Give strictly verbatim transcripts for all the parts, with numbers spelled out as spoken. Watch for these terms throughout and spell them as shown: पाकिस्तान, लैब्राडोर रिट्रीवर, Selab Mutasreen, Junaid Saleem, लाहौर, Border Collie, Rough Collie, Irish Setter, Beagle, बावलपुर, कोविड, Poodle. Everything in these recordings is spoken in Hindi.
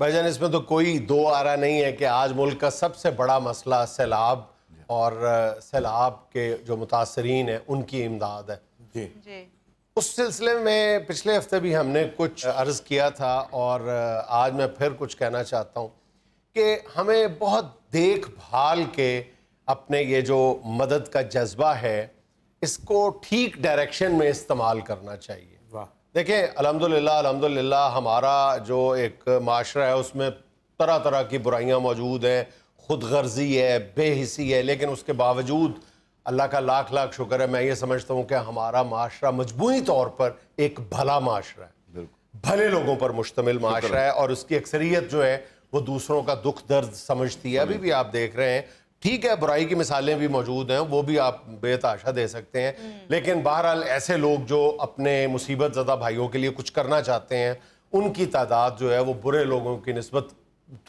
भाईजान इसमें तो कोई दो आरा नहीं है कि आज मुल्क का सबसे बड़ा मसला सैलाब और सैलाब के जो मुतासरीन है उनकी इमदाद है। जी जी, उस सिलसिले में पिछले हफ्ते भी हमने कुछ अर्ज़ किया था और आज मैं फिर कुछ कहना चाहता हूँ कि हमें बहुत देख भाल के अपने ये जो मदद का जज्बा है इसको ठीक डायरेक्शन में इस्तेमाल करना चाहिए। वाह, देखिए अल्हम्दुलिल्लाह अल्हम्दुलिल्लाह हमारा जो एक माशरा है उसमें तरह तरह की बुराइयाँ मौजूद हैं, खुद गर्जी है, बेहिसी है, लेकिन उसके बावजूद अल्लाह का लाख लाख शुक्र है, मैं ये समझता हूँ कि हमारा माशरा मजमूई तौर पर एक भला माशरा है, भले लोगों पर मुश्तमिल माशरा है और उसकी अक्सरियत जो है वो दूसरों का दुख दर्द समझती है। अभी भी आप देख रहे हैं, ठीक है बुराई की मिसालें भी मौजूद हैं, वो भी आप बेताशा दे सकते हैं, लेकिन बहरहाल ऐसे लोग जो अपने मुसीबत ज़दा भाइयों के लिए कुछ करना चाहते हैं उनकी तादाद जो है वो बुरे लोगों की निस्बत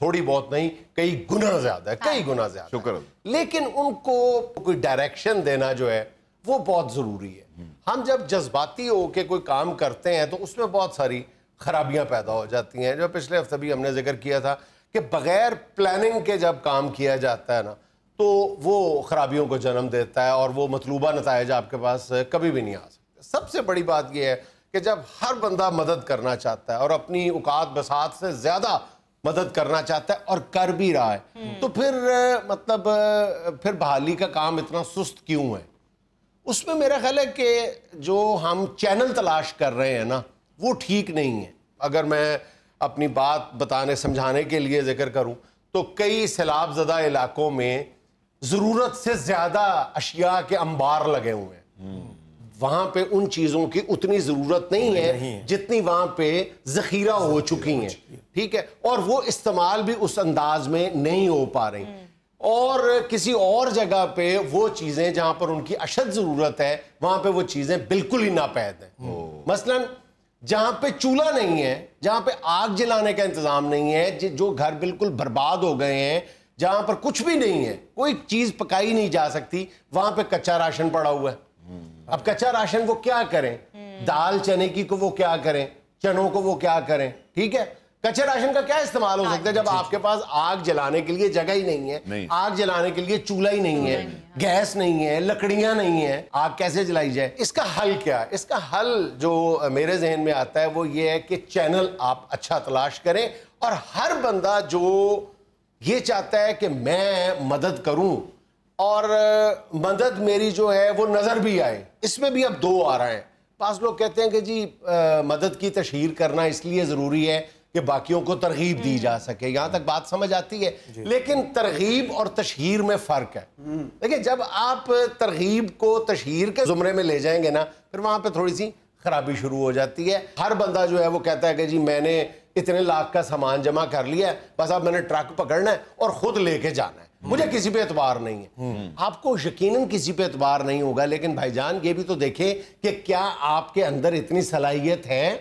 थोड़ी बहुत नहीं कई गुना ज़्यादा है, कई गुना ज़्यादा। शुक्र, लेकिन उनको कोई डायरेक्शन देना जो है वो बहुत ज़रूरी है। हम जब जज्बाती हो के कोई काम करते हैं तो उसमें बहुत सारी खराबियाँ पैदा हो जाती हैं, जो पिछले हफ्ते भी हमने जिक्र किया था कि बग़ैर प्लानिंग के जब काम किया जाता है ना तो वो खराबियों को जन्म देता है और वो मतलूबा नतायज आपके पास कभी भी नहीं आ सकते। सबसे बड़ी बात यह है कि जब हर बंदा मदद करना चाहता है और अपनी औकात बसात से ज़्यादा मदद करना चाहता है और कर भी रहा है तो फिर मतलब फिर बहाली का काम इतना सुस्त क्यों है? उसमें मेरा ख्याल है कि जो हम चैनल तलाश कर रहे हैं ना वो ठीक नहीं है। अगर मैं अपनी बात बताने समझाने के लिए जिक्र करूं तो कई सैलाबजदा इलाकों में ज़रूरत से ज़्यादा अशिया के अंबार लगे हुए हैं, वहाँ पे उन चीज़ों की उतनी ज़रूरत नहीं, नहीं, है, नहीं है जितनी वहाँ पे ज़खीरा हो चुकी हैं, ठीक है, और वो इस्तेमाल भी उस अंदाज में नहीं हो पा रही, और किसी और जगह पे वो चीज़ें जहाँ पर उनकी अशद ज़रूरत है वहाँ पे वो चीज़ें बिल्कुल ही नापैद हैं। मसलन जहाँ पे चूल्हा नहीं है, जहाँ पे आग जलाने का इंतज़ाम नहीं है, जो घर बिल्कुल बर्बाद हो गए हैं, जहाँ पर कुछ भी नहीं है, कोई चीज़ पकाई नहीं जा सकती, वहाँ पे कच्चा राशन पड़ा हुआ है। अब कच्चा राशन वो क्या करें, दाल चने की को वो क्या करें, चनों को वो क्या करें, ठीक है, कच्चे राशन का क्या इस्तेमाल हो सकता है जब आपके पास आग जलाने के लिए जगह ही नहीं है, नहीं। आग जलाने के लिए चूल्हा ही नहीं है, गैस नहीं है, लकड़ियां नहीं है, आग कैसे जलाई जाए? इसका हल क्या है? इसका हल जो मेरे जहन में आता है वो ये है कि चैनल आप अच्छा तलाश करें और हर बंदा जो ये चाहता है कि मैं मदद करूं और मदद मेरी जो है वो नजर भी आए, इसमें भी अब दो आ रहा है। पास लोग कहते हैं कि जी आ, मदद की तशहीर करना इसलिए ज़रूरी है कि बाकियों को तरगीब दी जा सके, यहाँ तक बात समझ आती है, लेकिन तरगीब और तशहीर में फ़र्क है। देखिए जब आप तरगीब को तशहीर के जुमरे में ले जाएंगे ना फिर वहाँ पे थोड़ी सी खराबी शुरू हो जाती है। हर बंदा जो है वो कहता है कि जी मैंने इतने लाख का सामान जमा कर लिया है, बस अब मैंने ट्रक पकड़ना है और ख़ुद लेके जाना है, मुझे किसी पे एतबार नहीं है। आपको यकीनन किसी पे एतबार नहीं होगा, लेकिन भाईजान ये भी तो देखें कि क्या आपके अंदर इतनी सलाहियत है,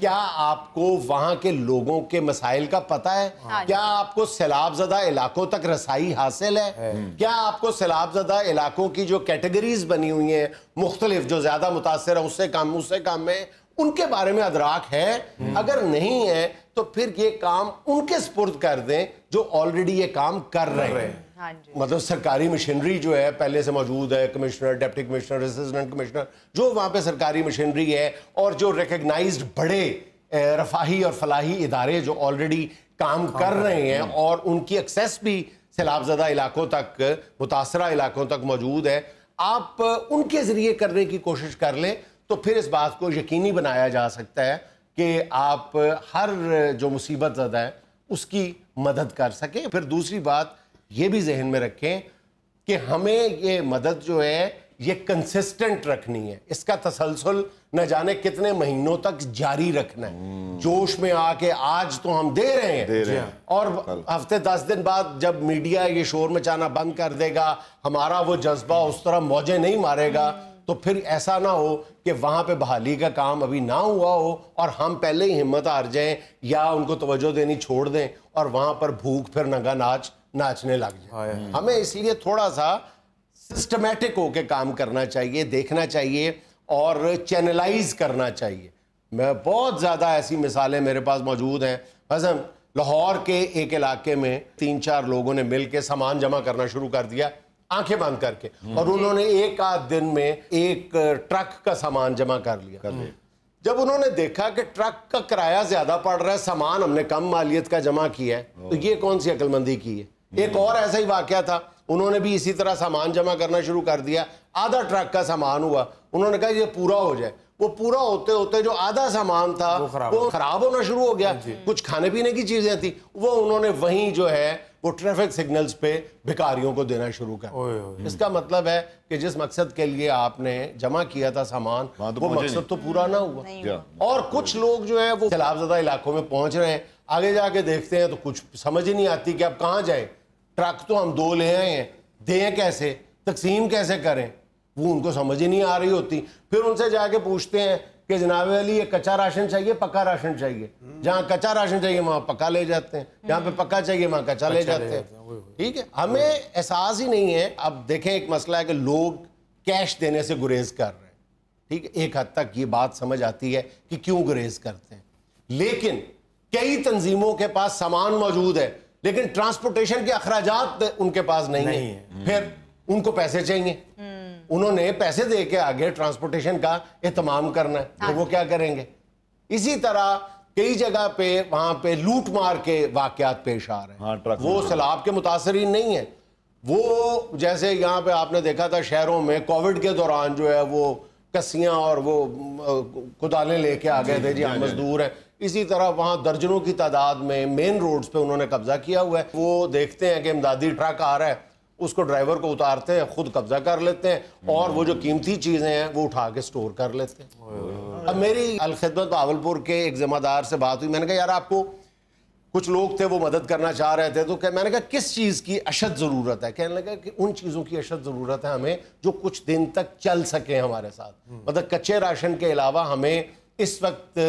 क्या आपको वहाँ के लोगों के मसाइल का पता है, हाँ। क्या आपको सैलाबजदा इलाकों तक रसाई हासिल है, है। क्या आपको सैलाबजदा इलाकों की जो कैटेगरीज बनी हुई हैं मुख्तलिफ, जो ज़्यादा मुतासर है उससे काम उससे काम में, उनके बारे में अदराक है? अगर नहीं है तो फिर ये काम उनके सुपुर्द कर दें जो ऑलरेडी ये काम कर रहे हैं। हाँ, मतलब सरकारी मशीनरी जो है पहले से मौजूद है, commissioner, deputy commissioner, assistant commissioner, जो वहाँ पे सरकारी मशीनरी है और जो रिकग्नाइज्ड बड़े रफाही और फलाही इदारे जो ऑलरेडी काम कर रहे हैं और उनकी एक्सेस भी सैलाबजदा इलाकों तक, मुतासरा इलाकों तक मौजूद है, आप उनके ज़रिए करने की कोशिश कर लें तो फिर इस बात को यकीनी बनाया जा सकता है कि आप हर जो मुसीबत ज़दा है उसकी मदद कर सकें। फिर दूसरी बात ये भी जहन में रखें कि हमें ये मदद जो है ये कंसिस्टेंट रखनी है, इसका तसलसल न जाने कितने महीनों तक जारी रखना है। जोश में आके आज तो हम दे रहे हैं, दे रहे हैं। और हफ्ते दस दिन बाद जब मीडिया ये शोर मचाना बंद कर देगा, हमारा वो जज्बा उस तरह मौजें नहीं मारेगा, तो फिर ऐसा ना हो कि वहाँ पे बहाली का काम अभी ना हुआ हो और हम पहले ही हिम्मत हार जाएं या उनको तवज्जो देनी छोड़ दें और वहाँ पर भूख फिर नंगा नाच नाचने लग जाए। हमें इसलिए थोड़ा सा सिस्टमेटिक होके काम करना चाहिए, देखना चाहिए और चैनलाइज करना चाहिए। मैं बहुत ज़्यादा ऐसी मिसालें मेरे पास मौजूद हैं, बस लाहौर के एक इलाके में तीन चार लोगों ने मिलकर सामान जमा करना शुरू कर दिया आंखें बंद करके, और उन्होंने एक आध दिन में एक ट्रक का सामान जमा कर लिया कर दिया। जब उन्होंने देखा कि ट्रक का किराया ज्यादा पड़ रहा है, सामान हमने कम मालियत का जमा किया है, तो ये कौन सी अक्लमंदी की है। एक और ऐसा ही वाकया था, उन्होंने भी इसी तरह सामान जमा करना शुरू कर दिया, आधा ट्रक का सामान हुआ, उन्होंने कहा ये पूरा हो जाए, वो पूरा होते होते जो आधा सामान था वो खराब, वो खराब होना शुरू हो गया। कुछ खाने पीने की चीजें थी वो उन्होंने वहीं जो है वो ट्रैफिक सिग्नल्स पे भिखारियों को देना शुरू कर। इसका मतलब है कि जिस मकसद के लिए आपने जमा किया था सामान वो मकसद तो पूरा ना हुआ। और कुछ लोग जो है वो सैलाबज़दा इलाकों में पहुंच रहे हैं, आगे जाके देखते हैं तो कुछ समझ ही नहीं आती कि आप कहाँ जाए, ट्रक तो हम दो ले आए हैं, दें कैसे, तकसीम कैसे करें, वो उनको समझ ही नहीं आ रही होती। फिर उनसे जाके पूछते हैं कि जनाब अली ये कच्चा राशन चाहिए पक्का राशन चाहिए, जहाँ कच्चा राशन चाहिए वहाँ पक्का ले जाते हैं, जहाँ पे पक्का चाहिए वहाँ कच्चा ले जाते हैं। ठीक है, हमें एहसास ही नहीं है। अब देखें एक मसला है कि लोग कैश देने से गुरेज कर रहे हैं, ठीक है, एक हद तक ये बात समझ आती है कि क्यों गुरेज करते हैं, लेकिन कई तंजीमों के पास सामान मौजूद है लेकिन ट्रांसपोर्टेशन के अखराजात उनके पास नहीं है, फिर उनको पैसे चाहिए, उन्होंने पैसे दे के आगे ट्रांसपोर्टेशन का एहतमाम करना है, तो वो क्या करेंगे। इसी तरह कई जगह पे वहां पे लूट मार के वाकयात पेश आ रहे हैं। हाँ, वो सैलाब के मुतासरीन नहीं है, वो जैसे यहाँ पे आपने देखा था शहरों में कोविड के दौरान जो है वो कस्सियाँ और वो कुदालें लेके आ गए थे जी हम मजदूर हैं। इसी तरह वहाँ दर्जनों की तादाद में मेन रोड्स पे उन्होंने कब्जा किया हुआ है। वो देखते हैं कि इमदादी ट्रक आ रहा है, उसको ड्राइवर को उतारते हैं, खुद कब्जा कर लेते हैं और वो जो कीमती चीज़ें हैं वो उठा के स्टोर कर लेते हैं। अब मेरी अलखिदमत बावलपुर के एक जिम्मेदार से बात हुई, मैंने कहा यार आपको कुछ लोग थे वो मदद करना चाह रहे थे, तो क्या मैंने कहा किस चीज़ की अशद ज़रूरत है, कहने लगा कि उन चीज़ों की अशद ज़रूरत है हमें जो कुछ दिन तक चल सकें हमारे साथ, मतलब कच्चे राशन के अलावा हमें इस वक्त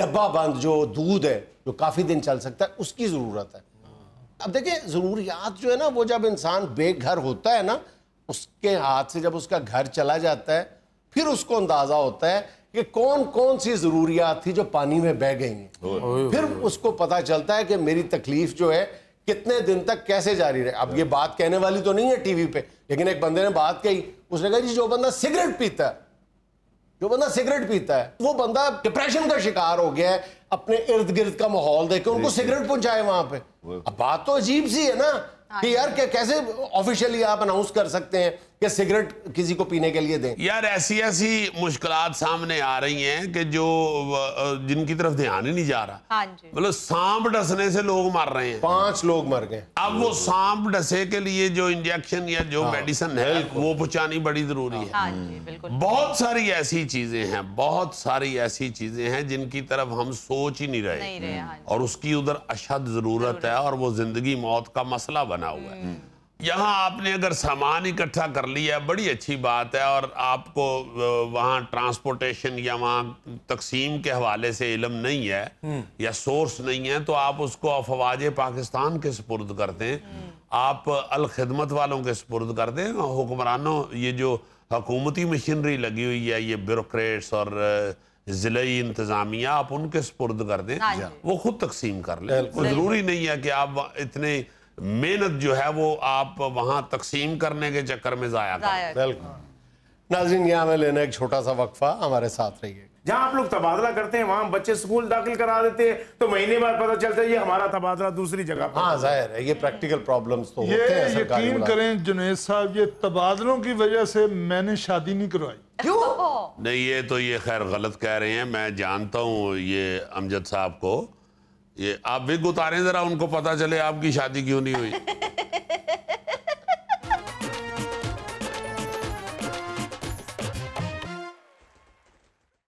डब्बा बंद जो दूध है जो काफ़ी दिन चल सकता है उसकी ज़रूरत है। अब देखिए ज़रूरियात जो है ना वो जब इंसान बेघर होता है ना उसके हाथ से जब उसका घर चला जाता है फिर उसको अंदाज़ा होता है कि कौन कौन सी ज़रूरियात थी जो पानी में बह गई हैं, फिर उसको पता चलता है कि मेरी तकलीफ़ जो है कितने दिन तक कैसे जारी रहे। अब ये बात कहने वाली तो नहीं है टीवी पे, लेकिन एक बंदे ने बात कही, उसने कहा जी जो बंदा सिगरेट पीता है जो बंदा सिगरेट पीता है वो बंदा डिप्रेशन का शिकार हो गया है, अपने इर्द गिर्द का माहौल देखे उनको सिगरेट पहुंचाए वहां पे। अब बात तो अजीब सी है ना कि यार कैसे ऑफिशियली आप अनाउंस कर सकते हैं कि सिगरेट किसी को पीने के लिए दें। यार ऐसी ऐसी मुश्किलात सामने आ रही हैं कि जो जिनकी तरफ ध्यान ही नहीं जा रहा। मतलब सांप डसने से लोग मर रहे हैं, पांच लोग मर गए। अब वो सांप डसे के लिए जो इंजेक्शन या जो हाँ। मेडिसिन है वो पहुंचानी बड़ी जरूरी है। बहुत सारी ऐसी चीजें हैं, बहुत सारी ऐसी चीजें हैं जिनकी तरफ हम सोच ही नहीं रहे और उसकी उधर अशद जरूरत है और वो जिंदगी मौत का मसला बना हुआ है। यहाँ आपने अगर सामान इकट्ठा कर लिया बड़ी अच्छी बात है और आपको वहाँ ट्रांसपोर्टेशन या वहाँ तकसीम के हवाले से इलम नहीं है या सोर्स नहीं है तो आप उसको अफवाजे पाकिस्तान के सुपुर्द कर दें, आप अलखिदमत वालों के सुपुर्द कर दें, हुक्मरानों ये जो हकूमती मशीनरी लगी हुई है ये ब्यूरोक्रेट्स और ज़िलाई इंतज़ामिया आप उनके सुपुर्द कर दें, वो खुद तकसीम कर लें। ज़रूरी नहीं है कि आप इतने मेहनत जो है वो आप वहाँ तकसीम करने के चक्कर में जाया करें। बिल्कुल नाज़रीन यहाँ में लेना एक छोटा सा वक्फा, हमारे साथ रहिए। जहाँ आप लोग तबादला करते हैं वहाँ बच्चे स्कूल दाखिल करा देते हैं तो महीने बाद पता चलता है ये हमारा तबादला दूसरी जगह पर। हाँ जाहिर है ये प्रैक्टिकल प्रॉब्लम्स तो होते हैं। यकीन करें जुनैद साहब ये तबादलों की वजह से मैंने शादी नहीं करवाई। क्यों नहीं ये तो ये खैर गलत कह रहे हैं, मैं जानता हूँ ये अमजद साहब को, ये आप विग उतारें जरा उनको पता चले आपकी शादी क्यों नहीं हुई।